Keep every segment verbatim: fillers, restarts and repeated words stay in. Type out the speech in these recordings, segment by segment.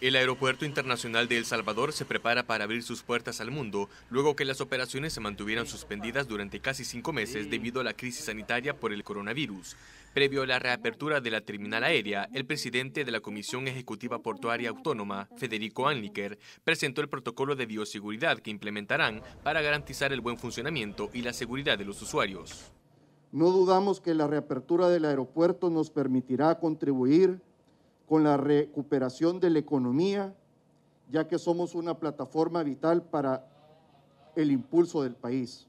El Aeropuerto Internacional de El Salvador se prepara para abrir sus puertas al mundo luego que las operaciones se mantuvieron suspendidas durante casi cinco meses debido a la crisis sanitaria por el coronavirus. Previo a la reapertura de la terminal aérea, el presidente de la Comisión Ejecutiva Portuaria Autónoma, Federico Anliker, presentó el protocolo de bioseguridad que implementarán para garantizar el buen funcionamiento y la seguridad de los usuarios. No dudamos que la reapertura del aeropuerto nos permitirá contribuir con la recuperación de la economía, ya que somos una plataforma vital para el impulso del país.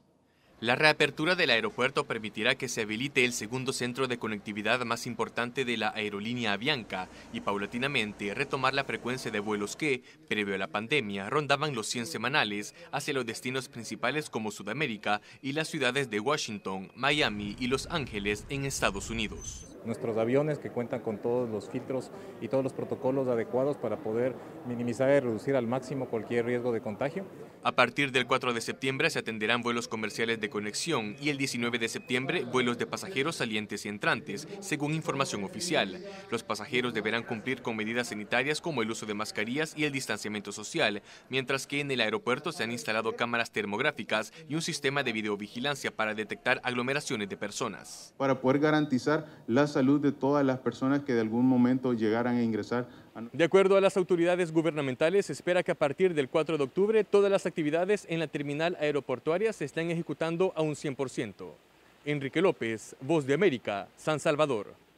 La reapertura del aeropuerto permitirá que se habilite el segundo centro de conectividad más importante de la aerolínea Avianca y paulatinamente retomar la frecuencia de vuelos que, previo a la pandemia, rondaban los cien semanales hacia los destinos principales como Sudamérica y las ciudades de Washington, Miami y Los Ángeles en Estados Unidos. Nuestros aviones que cuentan con todos los filtros y todos los protocolos adecuados para poder minimizar y reducir al máximo cualquier riesgo de contagio. A partir del cuatro de septiembre se atenderán vuelos comerciales de conexión y el diecinueve de septiembre vuelos de pasajeros salientes y entrantes, según información oficial. Los pasajeros deberán cumplir con medidas sanitarias como el uso de mascarillas y el distanciamiento social, mientras que en el aeropuerto se han instalado cámaras termográficas y un sistema de videovigilancia para detectar aglomeraciones de personas. Para poder garantizar las salud de todas las personas que de algún momento llegaran a ingresar. De acuerdo a las autoridades gubernamentales, se espera que a partir del cuatro de octubre todas las actividades en la terminal aeroportuaria se estén ejecutando a un cien por ciento. Enrique López, Voz de América, San Salvador.